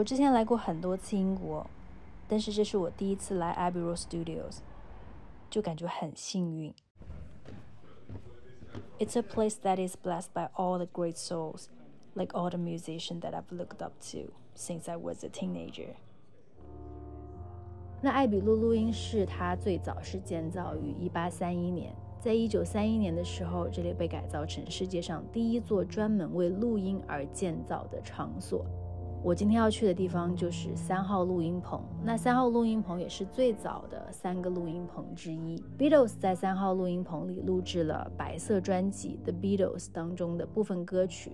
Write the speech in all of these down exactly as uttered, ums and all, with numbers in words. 我之前来过很多次英国，但是这是我第一次来 Abbey Road Studios， 就感觉很幸运。It's a place that is blessed by all the great souls, like all the musicians that I've looked up to since I was a teenager. 那艾比路录音室它最早是建造于一八三一年，在一九三一年的时候，这里被改造成世界上第一座专门为录音而建造的场所。我今天要去的地方就是三号录音棚，那三号录音棚也是最早的三个录音棚之一。Beatles 在三号录音棚里录制了白色专辑 The Beatles 当中的部分歌曲，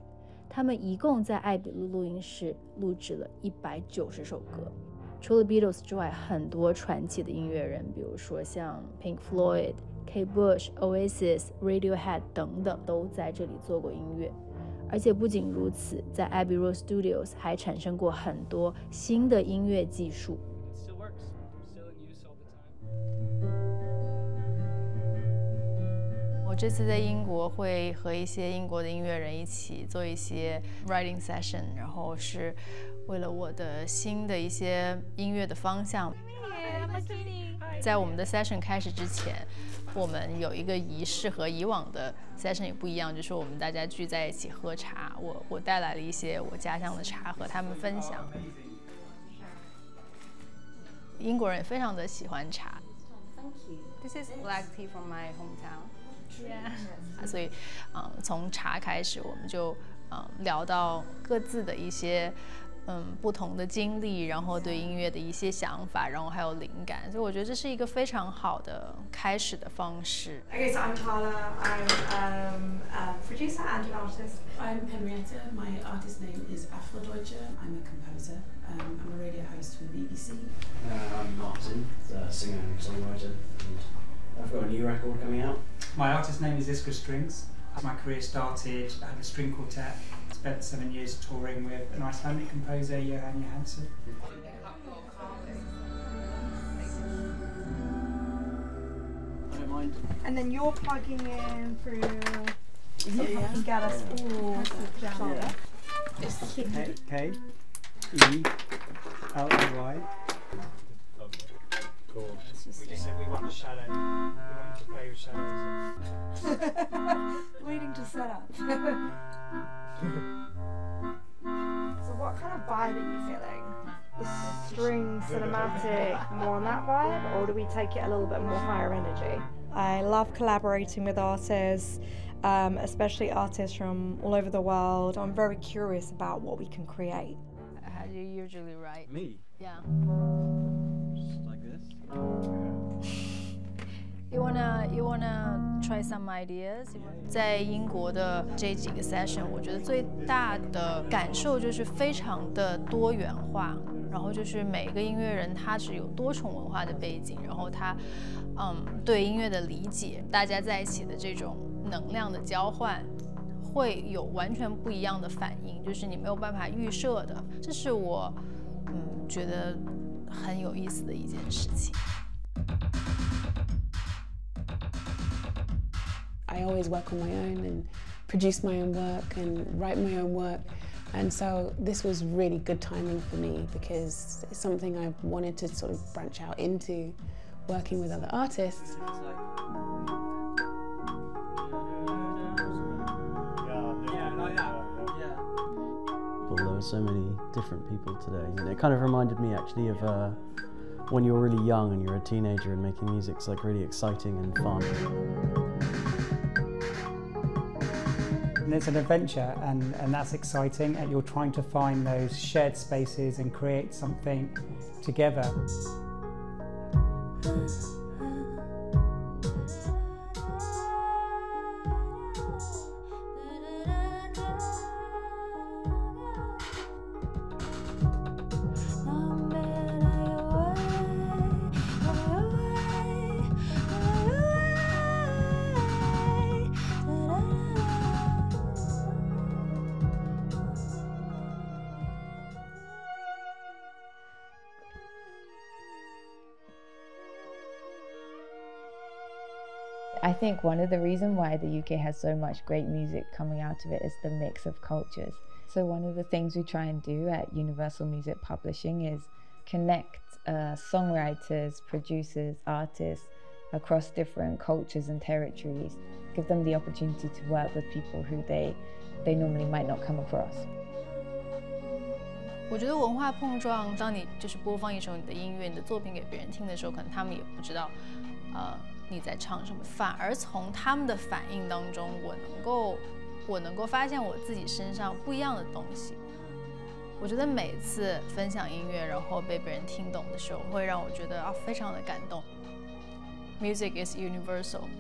他们一共在艾比路录音室录制了一百九十首歌。除了 Beatles 之外，很多传奇的音乐人，比如说像 Pink Floyd、K. Bush、Oasis、Radiohead 等等，都在这里做过音乐。而且不仅如此，在 Abbey Road Studios 还产生过很多新的音乐技术。我这次在英国会和一些英国的音乐人一起做一些 writing session， 然后是。为了我的新的一些音乐的方向，在我们的 session 开始之前，我们有一个仪式，和以往的 session 也不一样，就是我们大家聚在一起喝茶。我我带来了一些我家乡的茶和他们分享。英国人非常的喜欢茶。This is black tea from my hometown. Yeah. 所以，嗯，从茶开始，我们就嗯聊到各自的一些。嗯，不同的经历，然后对音乐的一些想法，然后还有灵感，所以我觉得这是一个非常好的开始的方式。Okay, so I'm Carla. I'm um, a producer and an artist. I'm Henrietta. My artist name is AFRODEUTSCHE. I'm a composer. Um, I'm a radio host for the B B C. Uh, I'm Martin, the singer and songwriter, and I've got a new record coming out. My artist name is Iskra Strings. My career started, I had a string quartet, spent seven years touring with an Icelandic composer, Jóhann Jóhannsson. I don't mind. And then you're plugging in through something yeah. you get us all together. It's K, K, E, L, E, Y. We just said we want the shadow. We want to play with shadows. Waiting to set up. So what kind of vibe are you feeling? The string cinematic, more on that vibe, or do we take it a little bit more higher energy? I love collaborating with artists, um, especially artists from all over the world. I'm very curious about what we can create. How do you usually write? Me? Yeah. You wanna, you wanna try some ideas? 在英国的这几个 session， 我觉得最大的感受就是非常的多元化，然后就是每个音乐人他是有多重文化的背景，然后他，嗯，对音乐的理解，大家在一起的这种能量的交换。会有完全不一样的反应，就是你没有办法预设的，这是我嗯觉得很有意思的一件事情。I always work on my own and produce my own work and write my own work, and so this was really good timing for me because it's something I've wanted to sort of branch out into, working with other artists. There were so many different people today, and it kind of reminded me actually of uh, when you're really young and you're a teenager and making music's like really exciting and fun. And it's an adventure, and, and that's exciting, and you're trying to find those shared spaces and create something together. I think one of the reasons why the U K has so much great music coming out of it is the mix of cultures. So one of the things we try and do at Universal Music Publishing is connect uh, songwriters, producers, artists across different cultures and territories, give them the opportunity to work with people who they, they normally might not come across. 我觉得文化碰撞，当你就是播放一首你的音乐、你的作品给别人听的时候，可能他们也不知道，呃，你在唱什么。反而从他们的反应当中，我能够，我能够发现我自己身上不一样的东西。我觉得每次分享音乐，然后被别人听懂的时候，会让我觉得啊，非常的感动。Music is universal.